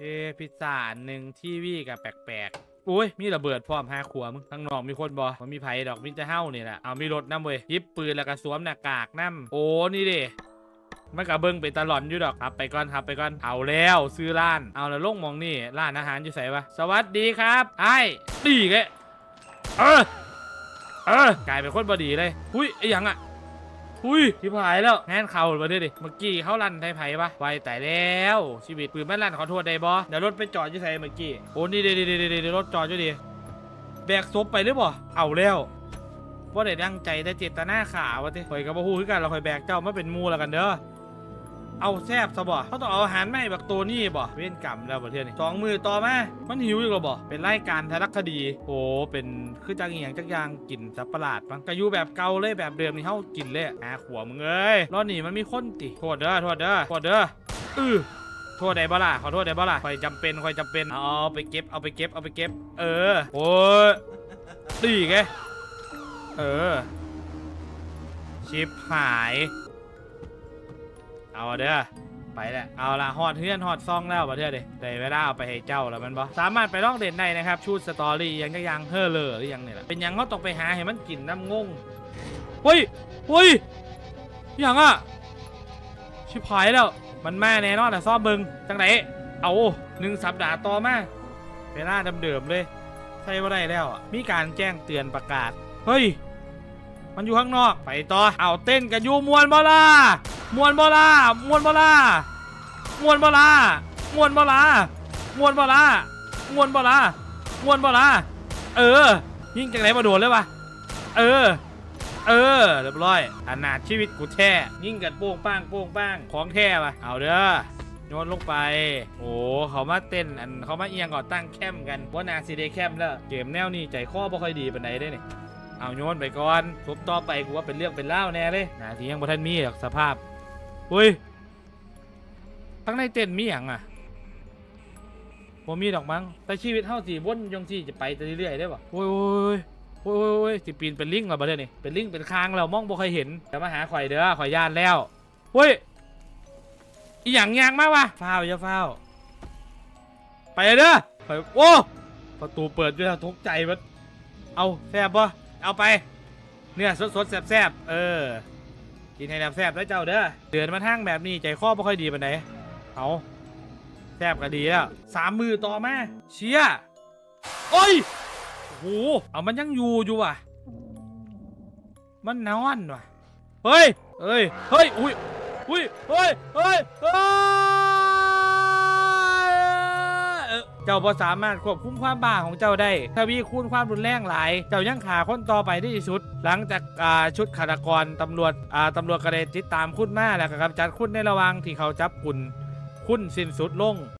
เอพิซาหนึ่งทีวีกับแปลกๆอุ้ยมีระเบิดพร้อมห้าขวบมึงทั้งนอกมีคนบอมันมีไผ่ดอกมิจะเห่านี่แหละเอามีรถน้ำเว้ยยิบปืนแล้วก็สวมหน้ากากน้ำโอ้นี่เด้มันกะเบิ้งไปตลอดอยู่ดอกครับไปก่อนครับไปก่อนเอาแล้วซื้อร้านเอาแล้วลงมองนี่ร้านอาหารอยู่ใส่ปะสวัสดีครับไอ้ดีแกกลายเป็นคนบดีเลยอุ้ยไอ้ยังอะอุ้ยที่หายแล้วแน่นเข่ามาด้วยดิเมื่อกี้เขาลั่นไทยไผ่ปะไปแต่แล้วชีวิตปืนมันลั่นขอโทษได้บอเดี๋ยวรถไปจอดอยู่ใส่เมื่อกี้โอ้นี่เดี๋ยวรถจอดอยู่ดิแบกซบไปหรือเปล่าเอาแล้วว่าเด็ดดังใจแต่เจตนาขาวะที่คอยกับพ่อฮู้คือกันเราคอยแบกเจ้ามาเป็นมูแล้วกันเด้อเอาแซบซะบ่เขาต้องเอาอาหารไม่บักตัวนี่บ่เว้นกรรมแล้วบ่เทื่อนี่สองมือต่อมามันหิวอีกบ่เป็นรายการทารคดีโอ้เป็นคือจังอย่างจังยางกินสับประหลาดปังกะยูแบบเก่าเลยแบบเดิมนี่เฮากินเลยอาขวมึงเอ้ยรอดหนีมันมีคนติโทษเด้อโทษเด้อโทษเด้อโทษได้บ่ล่ะขอโทษได้บ่ล่ะคอยจำเป็นคอยจำเป็นเอาไปเก็บเอาไปเก็บเอาไปเก็บโอ้ยตีแกชิบหายเอาเด้อไปแหละเอาละหอดเฮือนหอดซองแล้วประเทศเด้ได้เวลาเอาไปให้เจ้าแล้วมันบอสามารถไปลอกเด่นได้นะครับชูดสตอรี่ยังเฮ่อเลอหรือยังเนี่ยแหละเป็นยังเขาต้องไปหาให้มันกินน้ำงงเฮ้ยเฮ้ยยังอ่ะชิบหายแล้วมันแม่แน่นอนอะซ่อมบึงจังไหนเอาหนึ่งสัปดาห์ต่อมาเวลาเดิมๆเลยใช่ว่าได้แล้วอ่ะมีการแจ้งเตือนประกาศเฮ้ยมันอยู่ข้างนอกไปต่อเอาเต้นกันอยู่มวนบอลามวนบอลามวนบอลามวนบอลามวนบอลามวนบอลามวนบอลามวนบอลยิ่งจากไหนมาโดนเลยวะเรียบร้อยอนาถชีวิตกูแท้ยิ่งกันโป้งป้างโป้งป้างของแท้วะเอาเด้อโยนลงไปโอ้เขามาเต้นอันเขามาเอียงก่อตั้งแคมกันว่านาซีเดแคมแล้วเกมแนวนี้ใจข้อบ่ค่อยดีปานใดได้เนี่ยเอาโยนไปก่อนทบต่อไปกูว่าเป็นเรื่องเป็นเล่าแน่เลยนะที่ยังบ่ทันมีหรอกสภาพอุ้ยทั้งในเต้นมีอย่างอ่ะบ่มีดอกมั้งแต่ชีวิตเฮาสิวนยงสิจะไปเรื่อยๆได้บ่โอ้ยสิปีนเป็นลิงแล้วบ่ได้นี่เป็นลิงเป็นคางแล้วมองบ่เคยเห็นแต่มาหาข่อยเด้อข่อยย่านแล้วเฮ้ยอีหยังยางมาวะเฝ้าอย่าเฝ้าไปเด้อข่อยโอ้ประตูเปิดด้วยตกใจมันเอาแซ่บบ่เอาไปเนื้อสดๆแซ่บๆกินให้แซ่บแล้วเจ้าเด้อเดือนมาทั้งแบบนี้ใจคอไม่ค่อยดีปานใดเอาแซ่บก็ดีแล้วสามมือต่อมาเชี่ยโอ้ยโหเอามันยังอยู่ว่ะมันนอนว่ะเฮ้ยอุ้ยเจ้าบ่สามารถควบคุมความบ้าของเจ้าได้ทวีคูณความรุนแรงหลายเจ้ายังขาคนต่อไปได้ที่สุดหลังจากชุดฆาตกรตำรวจกระเด็นติดตามคุณมาแล้วก็กำจัดคุณในระหว่างที่เขาจับคุณสิ้นสุดลง